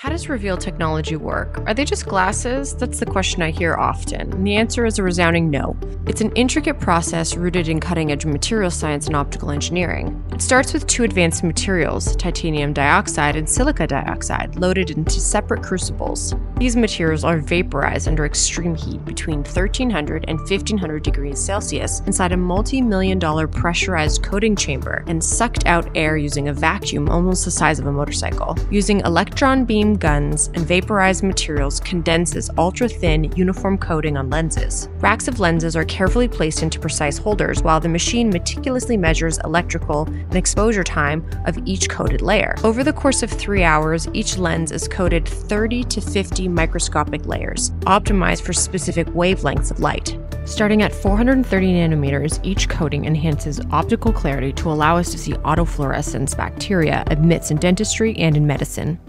How does REVEAL technology work? Are they just glasses? That's the question I hear often, and the answer is a resounding no. It's an intricate process rooted in cutting-edge material science and optical engineering. It starts with two advanced materials, titanium dioxide and silica dioxide, loaded into separate crucibles. These materials are vaporized under extreme heat between 1300 and 1500 degrees Celsius inside a multi-million-dollar pressurized coating chamber and sucked out air using a vacuum almost the size of a motorcycle. Using electron beam guns and vaporized materials condenses ultra-thin, uniform coating on lenses. Racks of lenses are carefully placed into precise holders while the machine meticulously measures electrical and exposure time of each coated layer. Over the course of 3 hours, each lens is coated 30 to 50 microscopic layers, optimized for specific wavelengths of light. Starting at 430 nanometers, each coating enhances optical clarity to allow us to see autofluorescence bacteria emits in dentistry and in medicine.